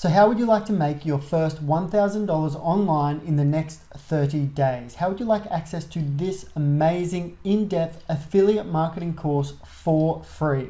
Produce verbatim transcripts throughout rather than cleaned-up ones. So how would you like to make your first one thousand dollars online in the next thirty days? How would you like access to this amazing in-depth affiliate marketing course for free?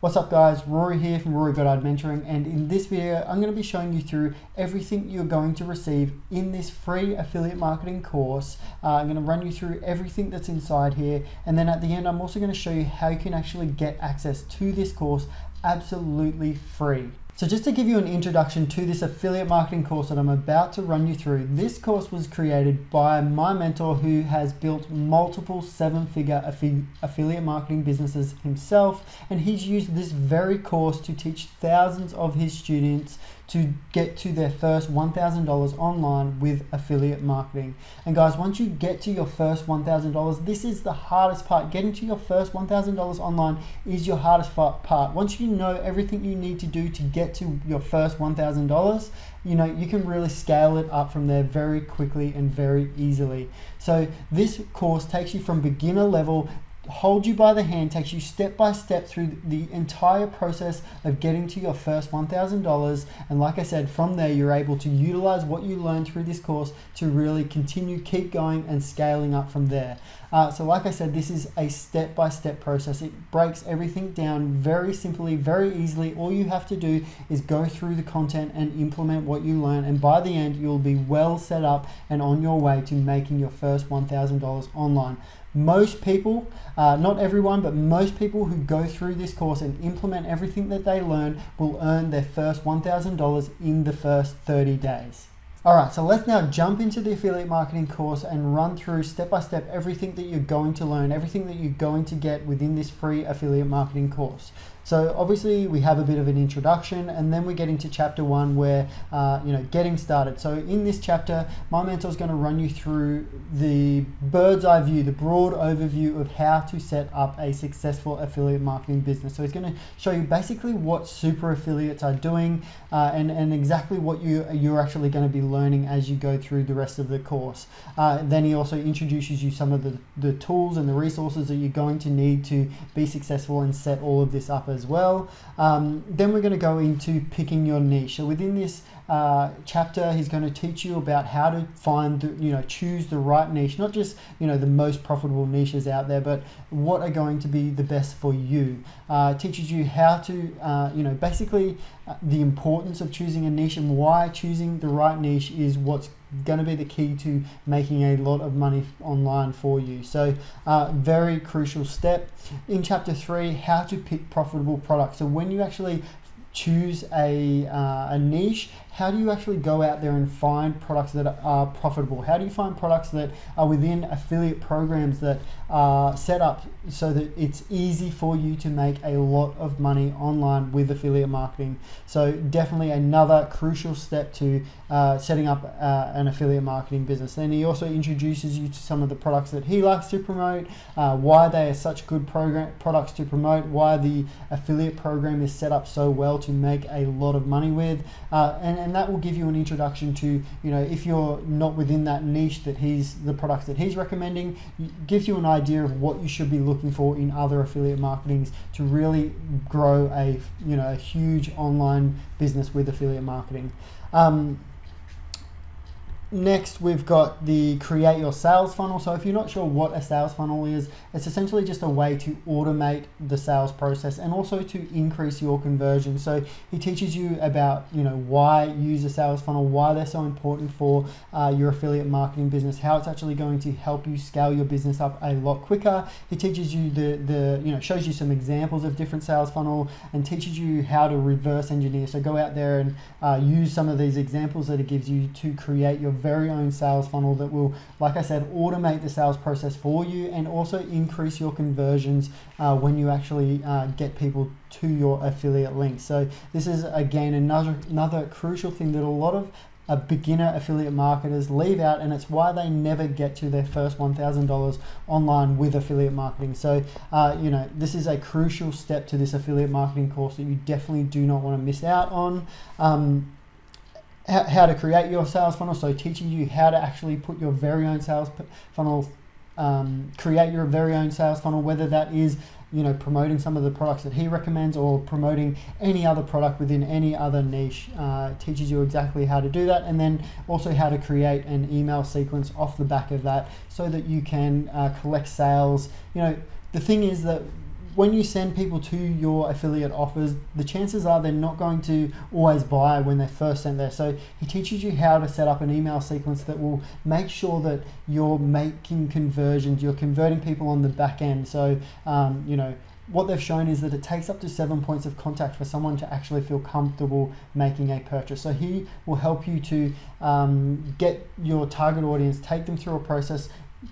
What's up guys, Rory here from Rory Goddard Mentoring, and in this video I'm going to be showing you through everything you're going to receive in this free affiliate marketing course. Uh, I'm going to run you through everything that's inside here, and then at the end I'm also going to show you how you can actually get access to this course absolutely free. So just to give you an introduction to this affiliate marketing course that I'm about to run you through, this course was created by my mentor who has built multiple seven-figure affi- affiliate marketing businesses himself, and he's used this very course to teach thousands of his students to get to their first one thousand dollars online with affiliate marketing. And guys, once you get to your first one thousand dollars, this is the hardest part. Getting to your first one thousand dollars online is your hardest part. Once you know everything you need to do to get to your first one thousand dollars, you know, you can really scale it up from there very quickly and very easily. So this course takes you from beginner level, holds you by the hand, takes you step by step through the entire process of getting to your first one thousand dollars. And like I said, from there you're able to utilize what you learned through this course to really continue, keep going and scaling up from there. Uh, so like I said, this is a step by step process. It breaks everything down very simply, very easily. All you have to do is go through the content and implement what you learn, and by the end you'll be well set up and on your way to making your first one thousand dollars online. Most people, uh, not everyone, but most people who go through this course and implement everything that they learn will earn their first one thousand dollars in the first thirty days. All right, so let's now jump into the affiliate marketing course and run through step by step everything that you're going to learn, everything that you're going to get within this free affiliate marketing course. So obviously we have a bit of an introduction, and then we get into chapter one where, uh, you know, getting started. So in this chapter, my mentor is going to run you through the bird's eye view, the broad overview of how to set up a successful affiliate marketing business. So he's going to show you basically what super affiliates are doing uh, and, and exactly what you, you're actually going to be learning as you go through the rest of the course. Uh, then he also introduces you some of the, the tools and the resources that you're going to need to be successful and set all of this up as As well. Um, then we're going to go into picking your niche. So within this uh, chapter, he's going to teach you about how to find, the, you know, choose the right niche, not just, you know, the most profitable niches out there, but what are going to be the best for you. Uh, teaches you how to, uh, you know, basically uh, the importance of choosing a niche and why choosing the right niche is what's going to be the key to making a lot of money online for you. So uh, very crucial step. In chapter three, how to pick profitable products. So when you actually choose a, uh, a niche, how do you actually go out there and find products that are profitable? How do you find products that are within affiliate programs that are set up so that it's easy for you to make a lot of money online with affiliate marketing? So definitely another crucial step to uh, setting up uh, an affiliate marketing business. Then he also introduces you to some of the products that he likes to promote, uh, why they are such good program products to promote, why the affiliate program is set up so well to make a lot of money with, uh, and, and And that will give you an introduction to, you know, if you're not within that niche that he's, the products that he's recommending, gives you an idea of what you should be looking for in other affiliate marketings to really grow a, you know, a huge online business with affiliate marketing. Um, Next, we've got the create your sales funnel. So if you're not sure what a sales funnel is, it's essentially just a way to automate the sales process and also to increase your conversion. So he teaches you about, you know, why use a sales funnel, why they're so important for uh, your affiliate marketing business, how it's actually going to help you scale your business up a lot quicker. He teaches you the, the you know, shows you some examples of different sales funnel and teaches you how to reverse engineer. So go out there and uh, use some of these examples that it gives you to create your very own sales funnel that will, like I said, automate the sales process for you and also increase your conversions uh, when you actually uh, get people to your affiliate links. So this is again another another crucial thing that a lot of uh, beginner affiliate marketers leave out, and it's why they never get to their first one thousand dollars online with affiliate marketing. So uh, you know, this is a crucial step to this affiliate marketing course that you definitely do not want to miss out on. Um, how to create your sales funnel, so teaching you how to actually put your very own sales funnel um, create your very own sales funnel, whether that is, you know, promoting some of the products that he recommends or promoting any other product within any other niche. Uh, teaches you exactly how to do that, and then also how to create an email sequence off the back of that so that you can uh, collect sales. You know, the thing is that when you send people to your affiliate offers, the chances are they're not going to always buy when they first sent there. So he teaches you how to set up an email sequence that will make sure that you're making conversions, you're converting people on the back end. So, um, you know, what they've shown is that it takes up to seven points of contact for someone to actually feel comfortable making a purchase. So he will help you to um, get your target audience, take them through a process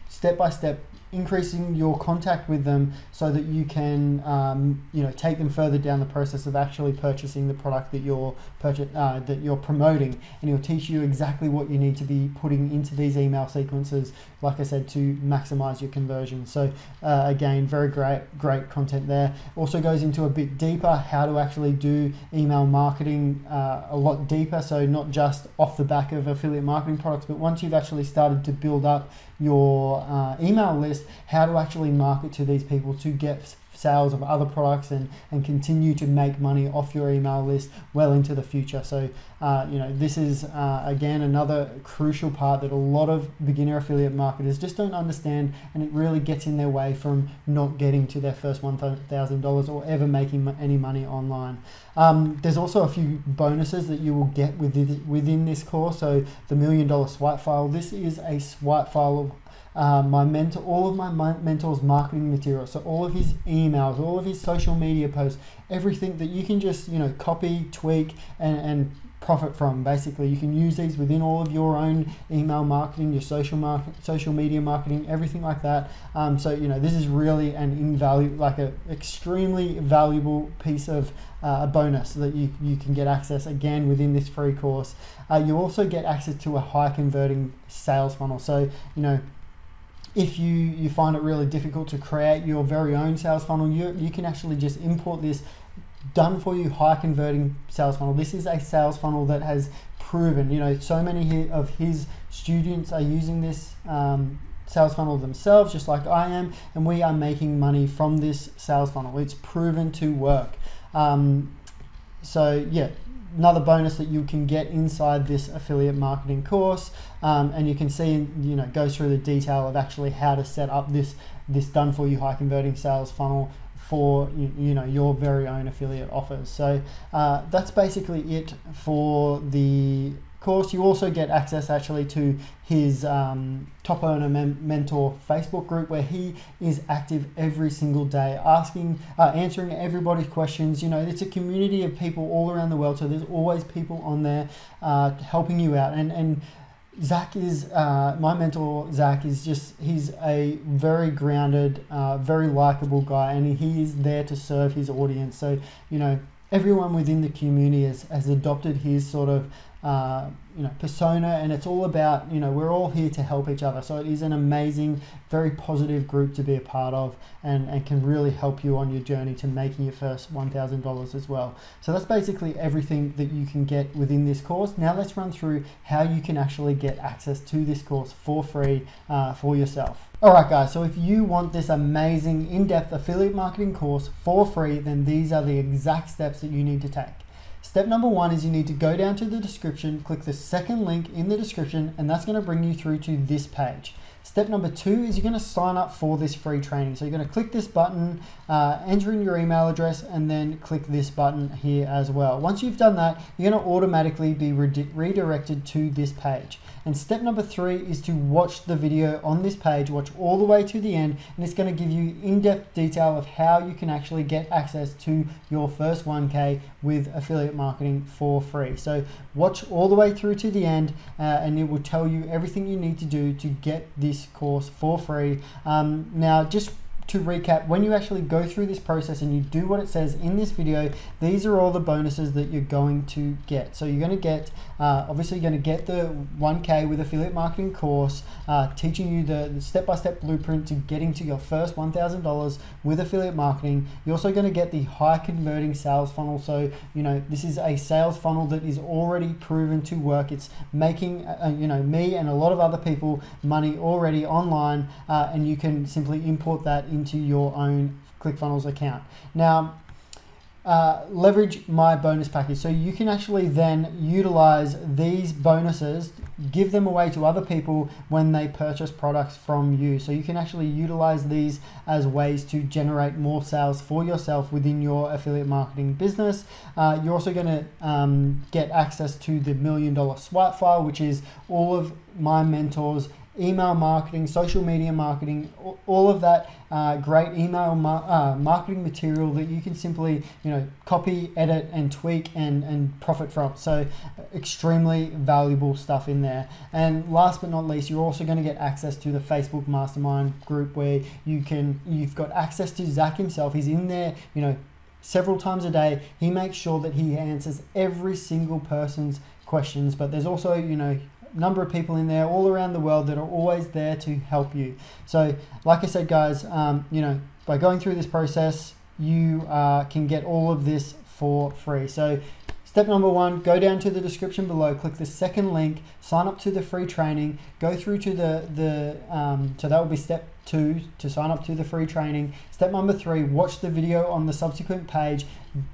step by step, increasing your contact with them so that you can um, you know, take them further down the process of actually purchasing the product that you're purchase, uh, that you're promoting. And he'll teach you exactly what you need to be putting into these email sequences, like I said, to maximize your conversion. So uh, again, very great great content there. Also goes into a bit deeper how to actually do email marketing uh, a lot deeper, so not just off the back of affiliate marketing products, but once you've actually started to build up your uh, email list, how to actually market to these people to get sales of other products and and continue to make money off your email list well into the future. So uh, you know, this is uh, again another crucial part that a lot of beginner affiliate marketers just don't understand, and it really gets in their way from not getting to their first one thousand dollars or ever making any money online. Um, there's also a few bonuses that you will get within, within this course. So the million dollar swipe file, this is a swipe file of Uh, my mentor, all of my mentor's marketing material, so all of his emails, all of his social media posts, everything that you can just, you know, copy, tweak, and, and profit from. Basically, you can use these within all of your own email marketing, your social market, social media marketing, everything like that. Um, so you know, this is really an invaluable, like an extremely valuable piece of uh, a bonus that you you can get access again within this free course. Uh, you also get access to a high converting sales funnel. So you know, if you, you find it really difficult to create your very own sales funnel, you, you can actually just import this done for you high converting sales funnel. This is a sales funnel that has proven, you know, so many of his students are using this um, sales funnel themselves, just like I am, and we are making money from this sales funnel. It's proven to work. Um, so yeah, another bonus that you can get inside this affiliate marketing course, um, and you can see, you know, goes through the detail of actually how to set up this this done for you high converting sales funnel for you, you know, your very own affiliate offers. So uh, that's basically it for the course. You also get access actually to his um, Top Earner Mem Mentor Facebook group, where he is active every single day, asking, uh, answering everybody's questions. You know, it's a community of people all around the world, so there's always people on there uh, helping you out. And and Zach is uh, my mentor. Zach is just, he's a very grounded, uh, very likable guy, and he is there to serve his audience. So you know, everyone within the community has, has adopted his sort of Uh, you know, persona, and it's all about, you know, we're all here to help each other. So it is an amazing, very positive group to be a part of, and, and can really help you on your journey to making your first one thousand dollars as well. So that's basically everything that you can get within this course. Now let's run through how you can actually get access to this course for free uh, for yourself. Alright guys, so if you want this amazing in-depth affiliate marketing course for free, then these are the exact steps that you need to take. Step number one is you need to go down to the description, click the second link in the description, and that's going to bring you through to this page. Step number two is you're going to sign up for this free training. So you're going to click this button, uh, enter in your email address, and then click this button here as well. Once you've done that, you're going to automatically be re- redirected to this page. And step number three is to watch the video on this page, watch all the way to the end, and it's going to give you in-depth detail of how you can actually get access to your first one K with affiliate marketing for free. So watch all the way through to the end, uh, and it will tell you everything you need to do to get this course for free. Um, now just to recap, when you actually go through this process and you do what it says in this video, these are all the bonuses that you're going to get. So you're going to get, uh, obviously you're going to get the one K with affiliate marketing course, uh, teaching you the step-by-step blueprint to getting to your first one thousand dollars with affiliate marketing. You're also going to get the high converting sales funnel. So, you know, this is a sales funnel that is already proven to work. It's making, uh, you know, me and a lot of other people money already online, uh, and you can simply import that into your own ClickFunnels account. Now, Uh, leverage my bonus package. So you can actually then utilize these bonuses, give them away to other people when they purchase products from you. So you can actually utilize these as ways to generate more sales for yourself within your affiliate marketing business. Uh, you're also going to um, get access to the million dollar swipe file, which is all of my mentors' email marketing, social media marketing, all of that uh, great email mar uh, marketing material that you can simply, you know, copy, edit, and tweak and, and profit from. So extremely valuable stuff in there. And last but not least, you're also going to get access to the Facebook Mastermind group where you can, you've got access to Zach himself. He's in there, you know, several times a day. He makes sure that he answers every single person's questions, but there's also, you know, number of people in there all around the world that are always there to help you. So like I said, guys, um, you know, by going through this process, you uh, can get all of this for free. So step number one, go down to the description below, click the second link, sign up to the free training, go through to the, the um, so that will be step two, to sign up to the free training. Step number three, watch the video on the subsequent page,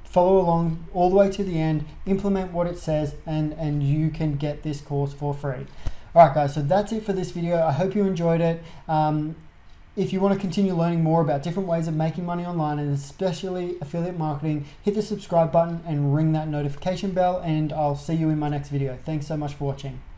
follow along all the way to the end, implement what it says, and, and you can get this course for free. All right, guys, so that's it for this video. I hope you enjoyed it. Um, If you want to continue learning more about different ways of making money online, and especially affiliate marketing, hit the subscribe button and ring that notification bell, and I'll see you in my next video. Thanks so much for watching.